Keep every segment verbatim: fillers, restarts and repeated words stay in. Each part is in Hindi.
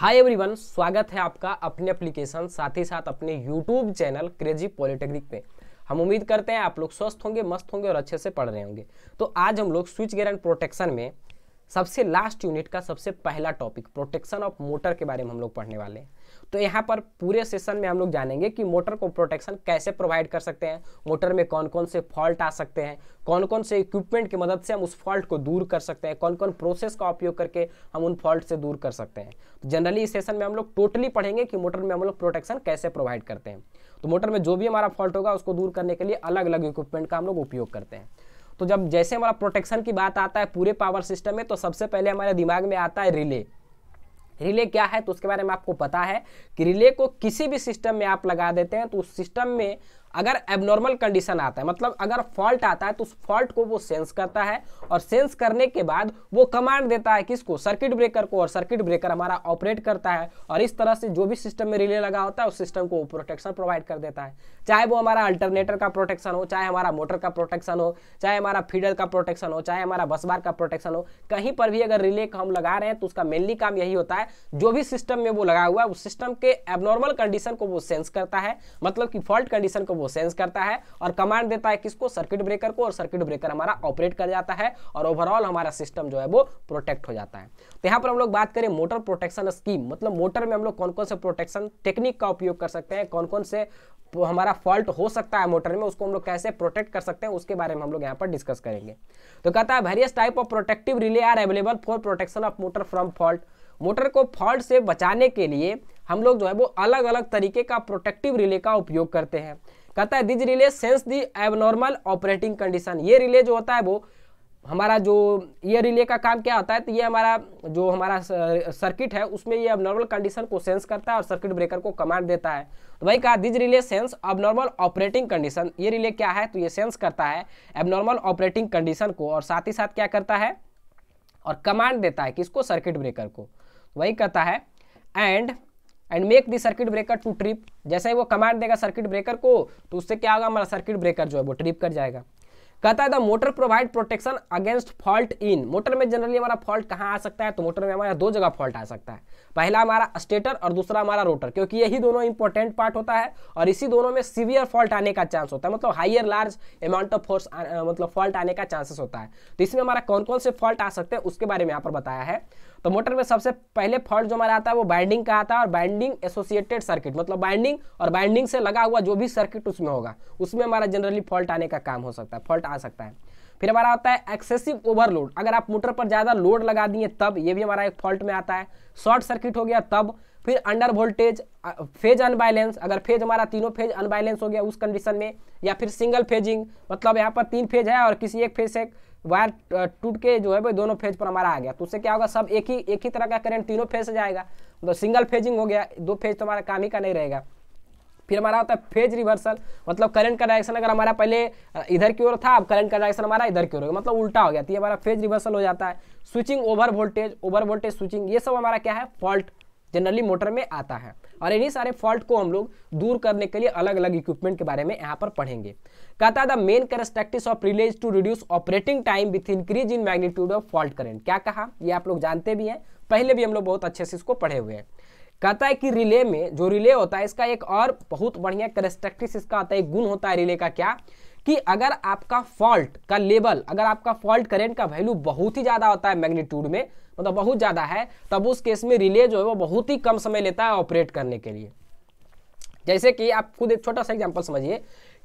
हाय एवरीवन, स्वागत है आपका अपने एप्लीकेशन साथ ही साथ अपने यूट्यूब चैनल क्रेजी पॉलिटेक्निक पे। हम उम्मीद करते हैं आप लोग स्वस्थ होंगे, मस्त होंगे और अच्छे से पढ़ रहे होंगे। तो आज हम लोग स्विच गियर एंड प्रोटेक्शन में सबसे लास्ट यूनिट का सबसे पहला टॉपिक प्रोटेक्शन ऑफ मोटर के बारे में हम लोग पढ़ने वाले हैं। तो यहाँ पर पूरे सेशन में हम लोग जानेंगे कि मोटर को प्रोटेक्शन कैसे प्रोवाइड कर सकते हैं, मोटर में कौन कौन से फॉल्ट आ सकते हैं, कौन कौन से इक्विपमेंट की मदद से हम उस फॉल्ट को दूर कर सकते हैं, कौन कौन प्रोसेस का उपयोग करके हम उन फॉल्ट से दूर कर सकते हैं। तो जनरली इस सेशन में हम लोग टोटली पढ़ेंगे कि मोटर में हम लोग प्रोटेक्शन कैसे प्रोवाइड करते हैं। तो मोटर में जो भी हमारा फॉल्ट होगा उसको दूर करने के लिए अलग अलग इक्विपमेंट का हम लोग उपयोग करते हैं। तो जब जैसे हमारा प्रोटेक्शन की बात आता है पूरे पावर सिस्टम में, तो सबसे पहले हमारे दिमाग में आता है रिले। रिले क्या है तो उसके बारे में आपको पता है कि रिले को किसी भी सिस्टम में आप लगा देते हैं तो उस सिस्टम में अगर एबनॉर्मल कंडीशन आता है, मतलब अगर फॉल्ट आता है, तो उस फॉल्ट को वो सेंस करता है और सेंस करने के बाद वो कमांड देता है किसको, सर्किट ब्रेकर को, और सर्किट ब्रेकर हमारा ऑपरेट करता है और इस तरह से जो भी सिस्टम में रिले लगा होता है उस सिस्टम को प्रोटेक्शन प्रोवाइड कर देता है। चाहे वो हमारा अल्टरनेटर का प्रोटेक्शन हो, चाहे हमारा मोटर का प्रोटेक्शन हो, चाहे हमारा फीडर का प्रोटेक्शन हो, चाहे हमारा बस बार का प्रोटेक्शन हो, कहीं पर भी अगर रिले हम लगा रहे हैं तो उसका मेनली काम यही होता है जो भी सिस्टम में वो लगा हुआ है उस सिस्टम के एबनॉर्मल कंडीशन को वो सेंस करता है, मतलब कि फॉल्ट कंडीशन को वो सेंस करता है और कमांड देता है किसको, सर्किट ब्रेकर को, और सर्किट ब्रेकर हमारा ऑपरेट कर जाता है और ओवरऑल हमारा सिस्टम जो है वो प्रोटेक्ट हो जाता है। तो यहां पर हम लोग बात करें मोटर प्रोटेक्शन स्कीम, मतलब मोटर में हम लोग कौन कौन से प्रोटेक्शन टेक्निक का उपयोग कर सकते हैं, कौन कौन से हमारा फॉल्ट हो सकता है मोटर में, उसको हम लोग कैसे प्रोटेक्ट कर सकते हैं, उसके बारे में हम लोग यहाँ पर डिस्कस करेंगे। तो कहता है various type of protective relay are available for protection of motor from fault. Motor को फॉल्ट से बचाने के लिए हम लोग जो है वो अलग अलग तरीके का प्रोटेक्टिव रिले का उपयोग करते हैं। कहता है this relay sense the abnormal operating condition. ये रिले जो होता है वो हमारा जो ये रिले का काम क्या होता है, तो ये हमारा जो हमारा सर्किट है उसमें ये एबनॉर्मल कंडीशन को सेंस करता है और सर्किट ब्रेकर को कमांड देता है। तो भाई कहा this relay sense abnormal operating condition. ये रिले क्या है तो ये सेंस करता है एबनॉर्मल ऑपरेटिंग कंडीशन को और साथ ही साथ क्या करता है और कमांड देता है किसको, सर्किट ब्रेकर को। वही कहता है and and make the circuit breaker to trip. जैसे ही वो कमांड देगा सर्किट ब्रेकर को तो उससे क्या होगा, हमारा सर्किट ब्रेकर जो है वो ट्रिप कर जाएगा। कहता है the motor provide protection against fault in. Motor में जनरली हमारा फॉल्ट कहाँ आ सकता है तो मोटर में हमारा दो जगह फॉल्ट आ सकता है, पहला हमारा स्टेटर और दूसरा हमारा रोटर, क्योंकि यही दोनों इंपॉर्टेंट पार्ट होता है और इसी दोनों में सीवियर फॉल्ट आने का चांस होता है, मतलब higher large amount of force मतलब फॉल्ट आने का चांसेस होता है। तो इसमें हमारा कौन कौन से फॉल्ट आ सकते हैं उसके बारे में यहाँ पर बताया है। तो मोटर में सबसे पहले फॉल्ट जो हमारा आता है वो बाइंडिंग का आता है और बाइंडिंग एसोसिएटेड सर्किट, मतलब बाइंडिंग और बाइंडिंग से लगा हुआ जो भी सर्किट उसमें होगा उसमें हमारा जनरली फॉल्ट आने का काम हो सकता है, फॉल्ट आ सकता है। फिर हमारा आता है एक्सेसिव ओवरलोड, अगर आप मोटर पर ज़्यादा लोड लगा दिए तब, ये भी हमारा एक फॉल्ट में आता है। शॉर्ट सर्किट हो गया तब। फिर अंडर वोल्टेज, फेज अनबैलेंस, अगर फेज हमारा तीनों फेज अनबैलेंस हो गया उस कंडीशन में, या फिर सिंगल फेजिंग, मतलब यहाँ पर तीन फेज है और किसी एक फेज से वायर टूट के जो है वो दोनों फेज पर हमारा आ गया तो उससे क्या होगा, सब एक ही एक ही तरह का करंट तीनों फेज से जाएगा, मतलब सिंगल फेजिंग हो गया, दो फेज तो हमारा काम ही का नहीं रहेगा। फिर हमारा होता है फेज रिवर्सल, मतलब करंट का डायरेक्शन अगर हमारा पहले इधर की ओर था अब करंट का डायरेक्शन हमारा इधर की ओर होगा, मतलब उल्टा हो गया तो ये हमारा फेज रिवर्सल हो जाता है। Switching over voltage, over voltage switching, ये सब हमारा क्या है, फॉल्ट जनरली मोटर में आता है और इन्हीं सारे फॉल्ट को हम लोग दूर करने के लिए अलग अलग इक्विपमेंट के बारे में यहाँ पर पढ़ेंगे। कहता है the main characteristics of relay to reduce operating time with increase in magnitude of fault current. क्या कहा ये आप लोग जानते भी हैं, पहले भी हम लोग बहुत अच्छे से इसको पढ़े हुए हैं। कहता है कि रिले में जो रिले होता है इसका एक और बहुत बढ़िया कैरेक्टरिस्टिक्स इसका आता है, एक गुण होता है रिले का क्या, कि अगर आपका फॉल्ट का लेवल, अगर आपका फॉल्ट करंट का वैल्यू बहुत ही ज़्यादा होता है मैग्नीट्यूड में, मतलब बहुत ज़्यादा है, तब उस केस में रिले जो है वो बहुत ही कम समय लेता है ऑपरेट करने के लिए। जैसे कि आप खुद एक छोटा सा एग्जांपल समझिए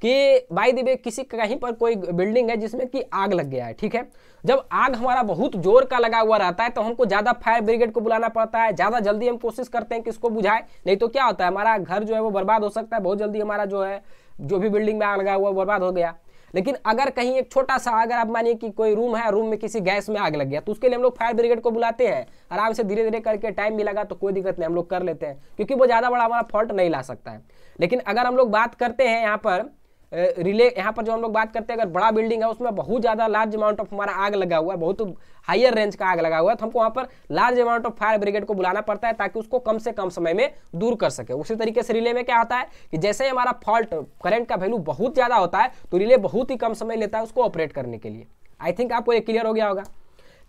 कि बाय द वे किसी कहीं पर कोई बिल्डिंग है जिसमें कि आग लग गया है, ठीक है, जब आग हमारा बहुत जोर का लगा हुआ रहता है तो हमको ज़्यादा फायर ब्रिगेड को बुलाना पड़ता है, ज़्यादा जल्दी हम कोशिश करते हैं कि इसको बुझाएं, नहीं तो क्या होता है हमारा घर जो है वो बर्बाद हो सकता है, बहुत जल्दी हमारा जो है जो भी बिल्डिंग में आग लगा हुआ बर्बाद हो गया। लेकिन अगर कहीं एक छोटा सा, अगर आप मानिए कि कोई रूम है, रूम में किसी गैस में आग लग गया तो उसके लिए हम लोग फायर ब्रिगेड को बुलाते हैं, आराम से धीरे धीरे करके टाइम भी लगा तो कोई दिक्कत नहीं, हम लोग कर लेते हैं क्योंकि वो ज़्यादा बड़ा हमारा फॉल्ट नहीं ला सकता है। लेकिन अगर हम लोग बात करते हैं यहाँ पर रिले, यहाँ पर जो हम लोग बात करते हैं अगर बड़ा बिल्डिंग है उसमें बहुत ज़्यादा लार्ज अमाउंट ऑफ हमारा आग लगा हुआ है, बहुत हायर रेंज का आग लगा हुआ है, तो हमको वहाँ पर large amount of fire brigade को बुलाना पड़ता है ताकि उसको कम से कम समय में दूर कर सके। उसी तरीके से रिले में क्या होता है कि जैसे ही हमारा फॉल्ट करंट का वैल्यू बहुत ज़्यादा होता है तो रिले बहुत ही कम समय लेता है उसको ऑपरेट करने के लिए। आई थिंक आपको ये क्लियर हो गया होगा।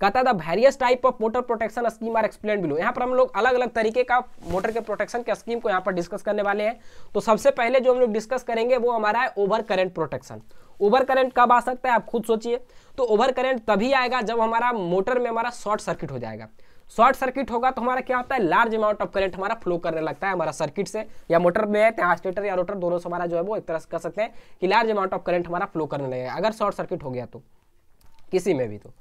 कहता है the various type of motor protection scheme are explain below. यहाँ पर हम लोग अलग अलग तरीके का मोटर के प्रोटेक्शन के स्कीम को यहाँ पर डिस्कस करने वाले हैं। तो सबसे पहले जो हम लोग डिस्कस करेंगे वो हमारा है over current protection. Over current कब आ सकता है आप खुद सोचिए। तो ओवर करंट तभी आएगा जब हमारा मोटर में हमारा शॉर्ट सर्किट हो जाएगा। शॉर्ट सर्किट होगा तो हमारा क्या होता है, लार्ज अमाउंट ऑफ करंट हमारा फ्लो करने लगता है हमारा सर्किट से या मोटर में है, स्टेटर या रोटर दोनों से हमारा जो है वो एक तरह से कह सकते हैं कि लार्ज अमाउंट ऑफ करंट हमारा फ्लो करने लगेगा अगर शॉर्ट सर्किट हो गया तो किसी में भी। तो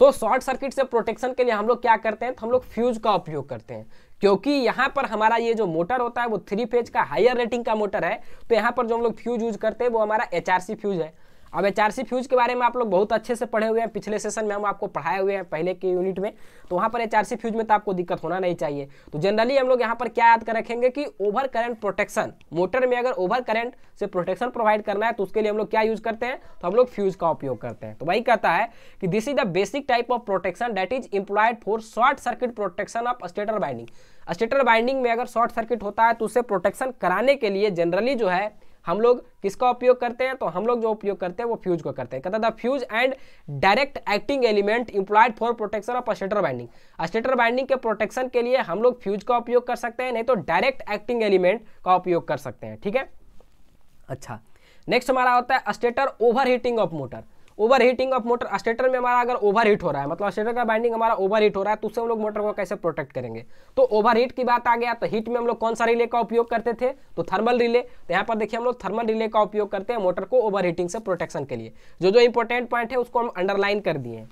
तो शॉर्ट सर्किट से प्रोटेक्शन के लिए हम लोग क्या करते हैं, तो हम लोग फ्यूज का उपयोग करते हैं, क्योंकि यहाँ पर हमारा ये जो मोटर होता है वो थ्री फेज का हायर रेटिंग का मोटर है। तो यहाँ पर जो हम लोग फ्यूज यूज करते हैं वो हमारा एचआरसी फ्यूज है। अब एचआरसी फ्यूज के बारे में आप लोग बहुत अच्छे से पढ़े हुए हैं, पिछले सेशन में हम आपको पढ़ाए हुए हैं पहले के यूनिट में। तो वहाँ पर एचआरसी फ्यूज में तो आपको दिक्कत होना नहीं चाहिए। तो जनरली हम लोग यहाँ पर क्या याद कर रखेंगे कि ओवर करंट प्रोटेक्शन, मोटर में अगर ओवर करंट से प्रोटेक्शन प्रोवाइड करना है तो उसके लिए हम लोग क्या यूज करते हैं, तो हम लोग फ्यूज का उपयोग करते हैं। तो वही कहता है कि this is the basic type of protection that is employed for short circuit protection of stator binding. Stator binding में अगर शॉर्ट सर्किट होता है तो उससे प्रोटेक्शन कराने के लिए जनरली जो है हम लोग किसका उपयोग करते हैं, तो हम लोग जो उपयोग करते हैं वो फ्यूज को करते हैं। कहता है the fuse and direct acting element employed for protection of stator binding. Stator binding के प्रोटेक्शन के लिए हम लोग फ्यूज का उपयोग कर सकते हैं, नहीं तो डायरेक्ट एक्टिंग एलिमेंट का उपयोग कर सकते हैं। ठीक है, अच्छा नेक्स्ट हमारा होता है stator over heating of motor. Over heating of motor, stator में हमारा अगर ओवर हीट हो रहा है, मतलब स्टेटर का बाइंडिंग हमारा ओवर हीट हो रहा है, तो उससे हम लोग मोटर को कैसे प्रोटेक्ट करेंगे। तो ओवर हीट की बात आ गया तो हीट में हम लोग कौन सा रिले का उपयोग करते थे, तो थर्मल रिले। तो यहाँ पर देखिए हम लोग थर्मल रिले का उपयोग करते हैं मोटर को ओवर हीटिंग से प्रोटेक्शन के लिए। जो जो इंपॉर्टेंट पॉइंट है उसको हम अंडरलाइन कर दिए।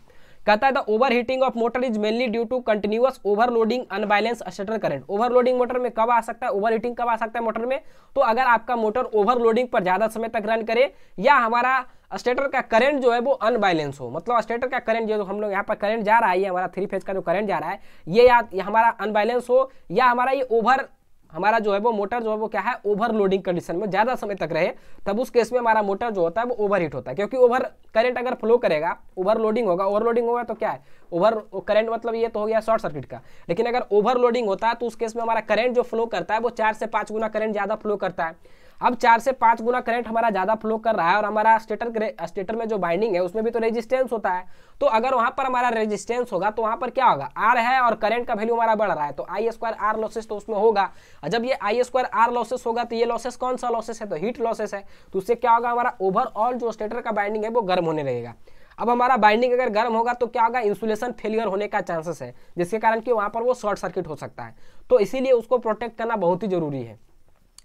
कहता है the over heating of motor is mainly due to continuous overloading unbalance stator current. Overloading motor में कब आ सकता है, ओवर हीटिंग कब आ सकता है मोटर में, तो अगर आपका मोटर ओवरलोडिंग पर ज़्यादा समय तक रन करे या हमारा स्टेटर का करंट जो है वो अनबैलेंस हो। मतलब स्टेटर का करंट जो हम लोग यहाँ पर करंट जा रहा है, ये हमारा थ्री फेज का जो करंट जा रहा है ये या हमारा अनबैलेंस हो या हमारा ये ओवर हमारा जो है वो मोटर जो है वो क्या है ओवरलोडिंग कंडीशन में ज़्यादा समय तक रहे, तब उस केस में हमारा मोटर जो होता है वो ओवर हीट होता है। क्योंकि ओवर करंट अगर फ्लो करेगा, ओवरलोडिंग होगा, ओवरलोडिंग होगा तो क्या है ओवर करंट, मतलब ये तो हो गया शॉर्ट सर्किट का। लेकिन अगर ओवरलोडिंग होता है तो उस केस में हमारा करंट जो फ्लो करता है वो चार से पाँच गुना करंट ज़्यादा फ्लो करता है। अब चार से पाँच गुना करंट हमारा ज़्यादा फ्लो कर रहा है और हमारा स्टेटर स्टेटर में जो बाइंडिंग है उसमें भी तो रेजिस्टेंस होता है। तो अगर वहाँ पर हमारा रेजिस्टेंस होगा तो वहाँ पर क्या होगा, आर है और करंट का वैल्यू हमारा बढ़ रहा है तो आई स्क्वायर आर लॉसेस तो उसमें होगा। जब ये आई स्क्वायर आर लॉसेस होगा तो ये लॉसेस कौन सा लॉसेस है, तो हीट लॉसेस है। तो उससे क्या होगा, हमारा ओवरऑल जो स्टेटर का बाइंडिंग है वो गर्म होने लगेगा। अब हमारा बाइंडिंग अगर गर्म होगा तो क्या होगा, इंसुलेशन फेलियर होने का चांसेस है, जिसके कारण कि वहाँ पर वो शॉर्ट सर्किट हो सकता है। तो इसीलिए उसको प्रोटेक्ट करना बहुत ही जरूरी है।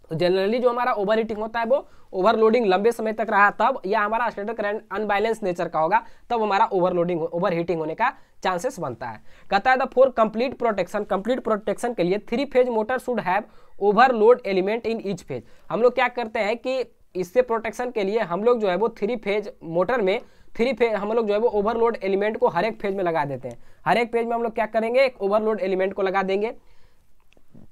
तो जनरली जो हमारा ओवर हीटिंग होता है वो ओवरलोडिंग लंबे समय तक रहा तब, या हमारा स्टेटर करंट अनबैलेंस नेचर का होगा तब हमारा ओवरलोडिंग ओवर हीटिंग होने का चांसेस बनता है। कहता है therefore complete protection, complete protection के लिए three phase motor should have overload element in each phase. हम लोग क्या करते हैं कि इससे प्रोटेक्शन के लिए हम लोग जो है वो थ्री फेज मोटर में थ्री फेज हम लोग जो है वो ओवरलोड एलिमेंट को हर एक फेज में लगा देते हैं। हर एक फेज में हम लोग क्या करेंगे, एक ओवरलोड एलिमेंट को लगा देंगे।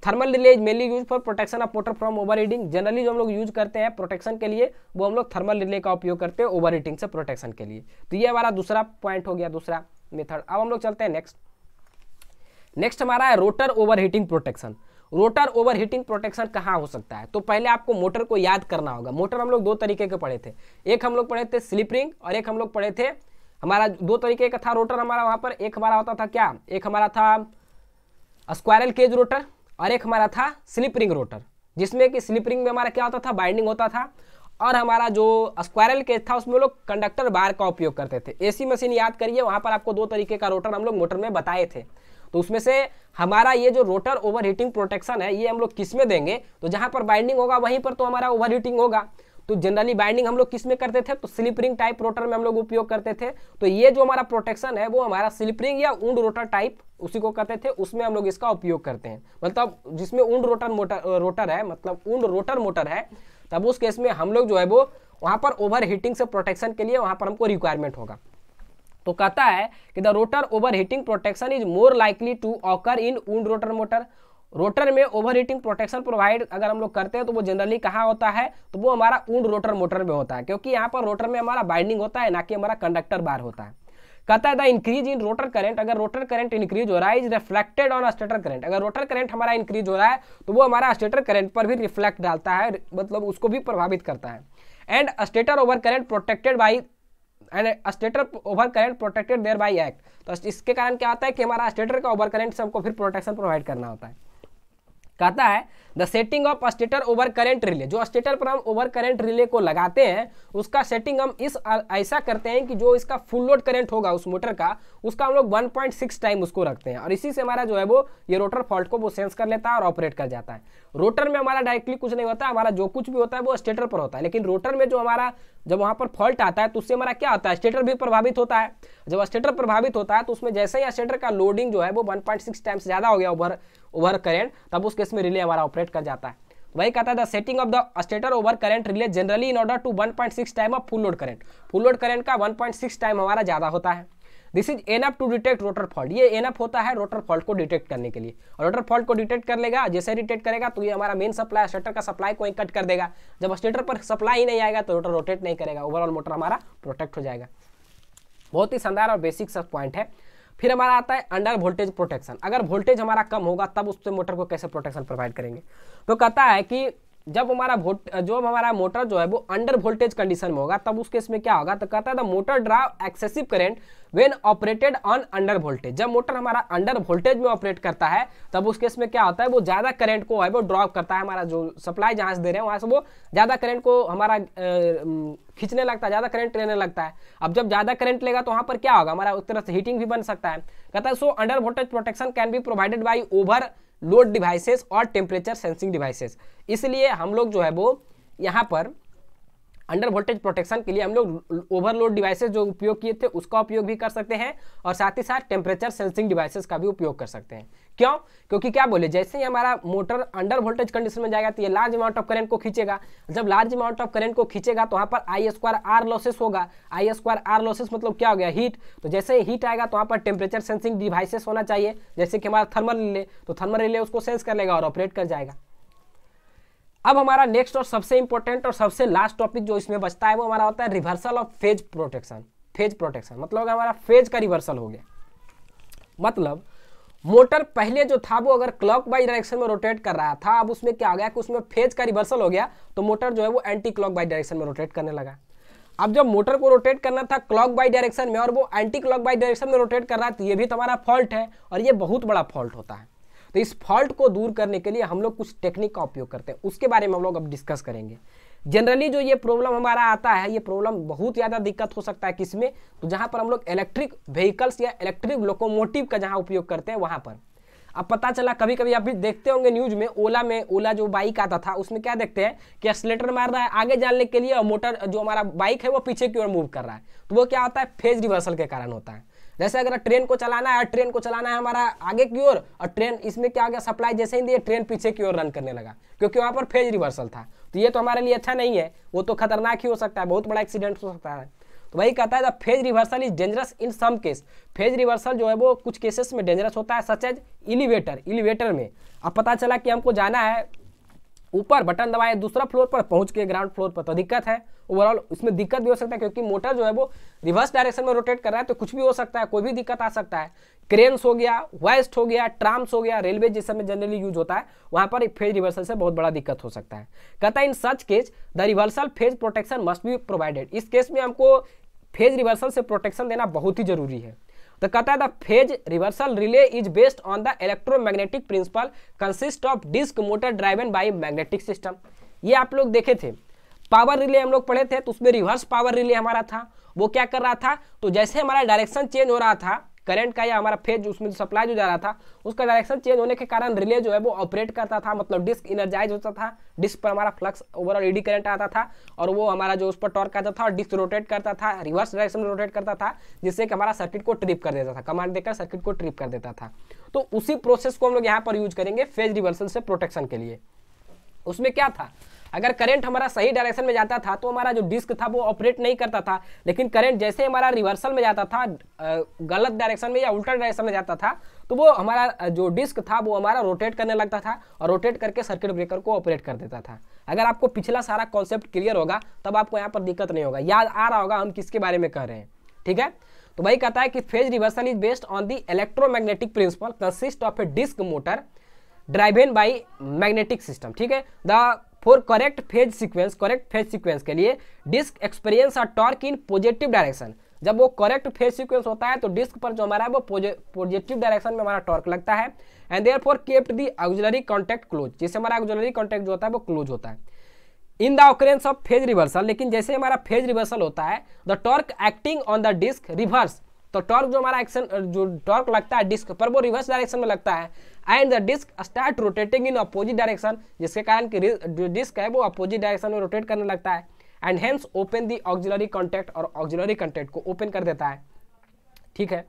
Thermal relay mainly use for protection of motor from over heating. Generally जो हम लोग यूज करते हैं प्रोटेक्शन के लिए वो हम लोग थर्मल रिले का उपयोग करते हैं ओवर हीटिंग से प्रोटेक्शन के लिए। तो ये हमारा दूसरा पॉइंट हो गया, दूसरा मेथड। अब हम लोग चलते हैं नेक्स्ट। नेक्स्ट हमारा है rotor over heating protection. Rotor over heating protection कहाँ हो सकता है, तो पहले आपको मोटर को याद करना होगा। मोटर हम लोग दो तरीके के पढ़े थे, एक हम लोग पढ़े थे स्लिप रिंग और एक हम लोग पढ़े थे हमारा दो तरीके का था रोटर हमारा। वहाँ पर एक हमारा होता था क्या, एक हमारा था स्क्वायरल केज रोटर और एक हमारा था स्लिप रिंग रोटर, जिसमें कि स्लिप रिंग में हमारा क्या होता था, बाइंडिंग होता था और हमारा जो स्क्वायरल केज था उसमें लोग कंडक्टर बार का उपयोग करते थे। एसी मशीन याद करिए, वहाँ पर आपको दो तरीके का रोटर हम लोग मोटर में बताए थे। तो उसमें से हमारा ये जो रोटर ओवर हीटिंग प्रोटेक्शन है ये हम लोग किस में देंगे, तो जहाँ पर बाइंडिंग होगा वहीं पर तो हमारा ओवर हीटिंग होगा। तो जनरली बाइंडिंग हम लोग किस में करते थे, तो स्लिप रिंग टाइप रोटर में हम लोग उपयोग करते थे। तो ये जो हमारा प्रोटेक्शन है वो हमारा स्लिप रिंग या वुंड रोटर टाइप उसी को कहते थे, उसमें हम लोग इसका उपयोग करते हैं। मतलब जिसमें वुंड रोटर मोटर रोटर है मतलब वुंड रोटर मोटर है, तब उस केस में हम लोग जो है वो वहाँ पर ओवर हीटिंग से प्रोटेक्शन के लिए वहाँ पर हमको रिक्वायरमेंट होगा। तो कहता है कि the rotor over heating protection is more likely to occur in wound rotor motor. Rotor में ओवर हीटिंग प्रोटेक्शन प्रोवाइड अगर हम लोग करते हैं तो वो जनरली कहाँ होता है, तो वो हमारा वुंड रोटर मोटर में होता है, क्योंकि यहाँ पर रोटर में हमारा बाइंडिंग होता है ना कि हमारा कंडक्टर बार होता है। कहता है the increase in rotor current, अगर रोटर करंट इंक्रीज हो रहा है is reflected on stator current. अगर रोटर करंट हमारा इंक्रीज हो रहा है तो वो हमारा स्टेटर करंट पर भी रिफ्लेक्ट डालता है, मतलब उसको भी प्रभावित करता है। And stator over current protected by and stator over current protected thereby act. तो इसके कारण क्या होता है कि हमारा स्टेटर का ओवर करेंट से हमको फिर प्रोटेक्शन प्रोवाइड करना होता है। कहता है the setting of stator over current relay, जो स्टेटर पर हम ओवर करेंट रिले को लगाते हैं उसका सेटिंग हम इस ऐसा करते हैं कि जो इसका फुल लोड करेंट होगा उस मोटर का, उसका हम लोग वन पॉइंट सिक्स टाइम उसको रखते हैं, और इसी से हमारा जो है वो ये रोटर फॉल्ट को वो सेंस कर लेता है और ऑपरेट कर जाता है। रोटर में हमारा डायरेक्टली कुछ नहीं होता, हमारा जो कुछ भी होता है वो स्टेटर पर होता है, लेकिन रोटर में जो हमारा जब वहाँ पर फॉल्ट आता है तो उससे हमारा क्या होता है, स्टेटर भी प्रभावित होता है। जब स्टेटर प्रभावित होता है तो उसमें जैसे ही स्टेटर का लोडिंग जो है वो वन पॉइंट सिक्स टाइम से ज़्यादा हो गया ओवर ओवर करेंट, तब उस केस में रिले हमारा ऑपरेट कर जाता है। वही कहता है the setting of the stator over current relay generally in order to one point six time of full load current, full load current का वन पॉइंट सिक्स टाइम हमारा ज़्यादा होता है। This is enough to detect rotor fault, ये एनफ होता है रोटर फॉल्ट को डिटेक्ट करने के लिए, और रोटर फॉल्ट को डिटेक्ट कर लेगा, जैसे डिटेक्ट करेगा तो ये हमारा मेन सप्लाई स्टेटर का सप्लाई को ही कट कर देगा। जब स्टेटर पर सप्लाई ही नहीं आएगा तो रोटर रोटेट नहीं करेगा, ओवरऑल मोटर हमारा प्रोटेक्ट हो जाएगा। बहुत ही शानदार और बेसिक सब पॉइंट है। फिर हमारा आता है अंडर वोल्टेज प्रोटेक्शन, अगर वोल्टेज हमारा कम होगा तब उससे मोटर को कैसे प्रोटेक्शन प्रोवाइड करेंगे। तो कहता है कि जब हमारा वोट जो हमारा मोटर जो है वो अंडर वोल्टेज कंडीशन में होगा तब उस केस में क्या होगा, तो कहता है the motor draw excessive current when operated on under voltage, जब मोटर हमारा अंडर वोल्टेज में ऑपरेट करता है तब उस केस में क्या होता है वो ज़्यादा करंट को है वो ड्रॉ करता है, हमारा जो सप्लाई जहाँ से दे रहे हैं वहाँ से वो ज़्यादा करंट को हमारा खींचने लगता है, ज़्यादा करंट लेने लगता है। अब जब ज़्यादा करंट लेगा तो वहाँ पर क्या होगा, हमारा उस तरह से हीटिंग भी बन सकता है। कहता है so under voltage protection can be provided by over load devices और टेम्परेचर सेंसिंग डिवाइसेस, इसलिए हम लोग जो है वो यहाँ पर अंडर वोल्टेज प्रोटेक्शन के लिए हम लोग ओवरलोड डिवाइसेस जो उपयोग किए थे उसका उपयोग भी कर सकते हैं, और साथ ही साथ टेम्परेचर सेंसिंग डिवाइसेस का भी उपयोग कर सकते हैं। क्यों? क्योंकि क्या बोले, जैसे ही हमारा मोटर अंडर वोल्टेज कंडीशन में जाएगा तो ये लार्ज अमाउंट ऑफ करंट को खींचेगा, जब लार्ज अमाउंट ऑफ करंट को खींचेगा तो वहाँ पर आई स्क्वायर आर लॉसेस होगा, आई स्क्वायर आर लॉसेस मतलब क्या हो गया, हीट। तो जैसे ही हीट आएगा तो वहाँ पर टेम्परेचर सेंसिंग डिवाइसेस होना चाहिए, जैसे कि हमारा थर्मल रिले, तो थर्मल रिले उसको सेंस कर लेगा और ऑपरेट कर जाएगा। अब हमारा नेक्स्ट और सबसे इंपॉर्टेंट और सबसे लास्ट टॉपिक जो इसमें बचता है वो हमारा होता है reversal of phase protection. Phase protection मतलब हमारा फेज का रिवर्सल हो गया, मतलब मोटर पहले जो था वो अगर क्लॉकवाइज डायरेक्शन में रोटेट कर रहा था, अब उसमें क्या हो गया कि उसमें फेज का रिवर्सल हो गया, तो मोटर जो है वो एंटी क्लॉकवाइज डायरेक्शन में रोटेट करने लगा। अब जब मोटर को रोटेट करना था क्लॉकवाइज डायरेक्शन में और वो एंटी क्लॉकवाइज डायरेक्शन में रोटेट कर रहा था, ये भी तुम्हारा फॉल्ट है और ये बहुत बड़ा फॉल्ट होता है। तो इस फॉल्ट को दूर करने के लिए हम लोग कुछ टेक्निक का उपयोग करते हैं, उसके बारे में हम लोग अब डिस्कस करेंगे। जनरली जो ये प्रॉब्लम हमारा आता है, ये प्रॉब्लम बहुत ज़्यादा दिक्कत हो सकता है किसमें, तो जहाँ पर हम लोग इलेक्ट्रिक व्हीकल्स या इलेक्ट्रिक लोकोमोटिव का जहाँ उपयोग करते हैं वहाँ पर। अब पता चला कभी कभी आप भी देखते होंगे न्यूज़ में, ओला में ओला जो बाइक आता था उसमें क्या देखते हैं कि एक्सीलेटर मार रहा है आगे जाने के लिए और मोटर जो हमारा बाइक है वो पीछे की ओर मूव कर रहा है, तो वो क्या होता है, फेज रिवर्सल के कारण होता है। जैसे अगर ट्रेन को चलाना है, ट्रेन को चलाना है हमारा आगे की ओर, और ट्रेन इसमें क्या हो गया, सप्लाई जैसे ही दिए ट्रेन पीछे की ओर रन करने लगा क्योंकि वहाँ पर फेज रिवर्सल था, तो ये तो हमारे लिए अच्छा नहीं है, वो तो खतरनाक ही हो सकता है, बहुत बड़ा एक्सीडेंट हो सकता है। तो वही कहता है the phase reversal is dangerous in some case, phase reversal जो है वो कुछ केसेस में डेंजरस होता है, सच एज एलिवेटर, एलिवेटर में अब पता चला कि हमको जाना है ऊपर, बटन दबाए दूसरा फ्लोर पर पहुंच के ग्राउंड फ्लोर पर, तो दिक्कत है ओवरऑल, उसमें दिक्कत भी हो सकता है क्योंकि मोटर जो है वो रिवर्स डायरेक्शन में रोटेट कर रहा है, तो कुछ भी हो सकता है, कोई भी दिक्कत आ सकता है। क्रेन्स हो गया, वेस्ट हो गया, ट्राम्स हो गया, रेलवे जिस समय जनरली यूज होता है वहाँ पर फेज रिवर्सल से बहुत बड़ा दिक्कत हो सकता है। कहता है in such case the reversal phase protection must be provided, इस केस में हमको फेज रिवर्सल से प्रोटेक्शन देना बहुत ही जरूरी है। तो कहता है the phase reversal relay is based on the electromagnetic principle consist of disc motor driven by magnetic system. ये आप लोग देखे थे, पावर रिले हम लोग पढ़े थे, तो उसमें रिवर्स पावर रिले हमारा था, वो क्या कर रहा था, तो जैसे हमारा डायरेक्शन चेंज हो रहा था करंट का या हमारा फेज उसमें जो सप्लाई जो जा रहा था उसका डायरेक्शन चेंज होने के कारण रिले जो है वो ऑपरेट करता था, मतलब डिस्क इनर्जाइज होता था, डिस्क पर हमारा फ्लक्स ओवरऑल एडी करंट आता था और वो हमारा जो उस पर टॉर्क आता था और डिस्क रोटेट करता था, रिवर्स डायरेक्शन में रोटेट करता था, जिससे कि हमारा सर्किट को ट्रिप कर देता था, कमांड देकर सर्किट को ट्रिप कर देता था। तो उसी प्रोसेस को हम लोग यहाँ पर यूज करेंगे फेज रिवर्सल से प्रोटेक्शन के लिए। उसमें क्या था, अगर करंट हमारा सही डायरेक्शन में जाता था तो हमारा जो डिस्क था वो ऑपरेट नहीं करता था, लेकिन करंट जैसे हमारा रिवर्सल में जाता था, गलत डायरेक्शन में या उल्टा डायरेक्शन में जाता था, तो वो हमारा जो डिस्क था वो हमारा रोटेट करने लगता था और रोटेट करके सर्किट ब्रेकर को ऑपरेट कर देता था। अगर आपको पिछला सारा कॉन्सेप्ट क्लियर होगा तब आपको यहाँ पर दिक्कत नहीं होगा, याद आ रहा होगा हम किसके बारे में कह रहे हैं, ठीक है। तो वही कहता है कि phase reversal is based on the electromagnetic principle consist of a disc motor driven by magnetic system, ठीक है। The for correct phase sequence, correct phase sequence के लिए disc experience a torque in positive direction. जब वो करेक्ट फेज सीक्वेंस होता है तो डिस्क पर जो हमारा है वो पॉजिटिव डायरेक्शन में हमारा टॉर्क लगता है। And therefore kept the auxiliary contact close, जिससे हमारा ऑक्सिलरी कॉन्टैक्ट जो होता है वो क्लोज होता है। In the occurrence of phase reversal, लेकिन जैसे हमारा फेज रिवर्सल होता है the torque acting on the disc reverse, तो टॉर्क जो हमारा एक्शन जो टॉर्क लगता है डिस्क पर वो रिवर्स डायरेक्शन में लगता है। And the disc start rotating in opposite direction, जिसके कारण कि जो डिस्क है वो अपोजिट डायरेक्शन में रोटेट करने लगता है। And hence open the auxiliary contact, और ऑक्सिलरी कॉन्टैक्ट को ओपन कर देता है। ठीक है,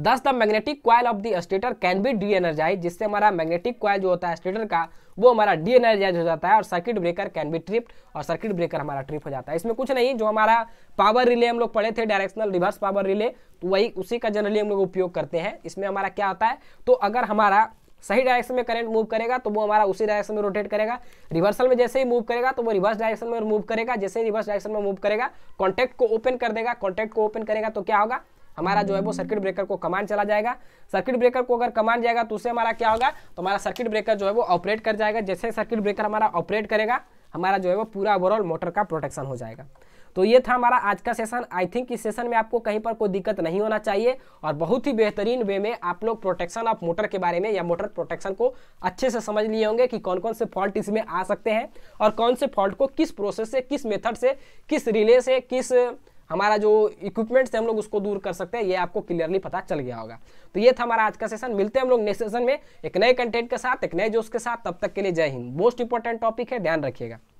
thus the magnetic coil of the stator can be D energise, जिससे हमारा मैग्नेटिक कॉइल जो होता है स्टेटर का वो हमारा डी एनर्जाइज हो जाता है। और circuit breaker can be tripped, और सर्किट ब्रेकर हमारा ट्रिप हो जाता है। इसमें कुछ नहीं, जो हमारा पावर रिले हम लोग पढ़े थे डायरेक्शनल रिवर्स पावर रिले, तो वही उसी का जनरली हम लोग उपयोग करते हैं। इसमें हमारा क्या होता है, तो अगर हमारा सही डायरेक्शन में करंट मूव करेगा तो वो हमारा उसी डायरेक्शन में रोटेट करेगा। रिवर्सल में जैसे ही मूव करेगा तो वो रिवर्स डायरेक्शन में मूव करेगा। जैसे ही रिवर्स डायरेक्शन में मूव करेगा कॉन्टैक्ट को ओपन कर देगा। कॉन्टैक्ट को ओपन करेगा तो क्या होगा, हमारा जो है वो सर्किट ब्रेकर को कमांड चला जाएगा। सर्किट ब्रेकर को अगर कमांड जाएगा तो उससे हमारा क्या होगा, तो हमारा सर्किट ब्रेकर जो है वो ऑपरेट कर जाएगा। जैसे सर्किट ब्रेकर हमारा ऑपरेट करेगा, हमारा जो है वो पूरा ओवरऑल मोटर का प्रोटेक्शन हो जाएगा। तो ये था हमारा आज का सेशन। आई थिंक इस सेशन में आपको कहीं पर कोई दिक्कत नहीं होना चाहिए, और बहुत ही बेहतरीन वे में आप लोग प्रोटेक्शन ऑफ मोटर के बारे में या मोटर प्रोटेक्शन को अच्छे से समझ लिए होंगे कि कौन कौन से फॉल्ट इसमें आ सकते हैं, और कौन से फॉल्ट को किस प्रोसेस से, किस मेथड से, किस रिले से, किस हमारा जो इक्विपमेंट से हम लोग उसको दूर कर सकते हैं। ये आपको क्लियरली पता चल गया होगा। तो ये था हमारा आज का सेशन। मिलते हैं हम लोग नेक्स्ट सेशन में एक नए कंटेंट के साथ, एक नए जोश के साथ। तब तक के लिए जय हिंद। मोस्ट इंपॉर्टेंट टॉपिक है, ध्यान रखिएगा।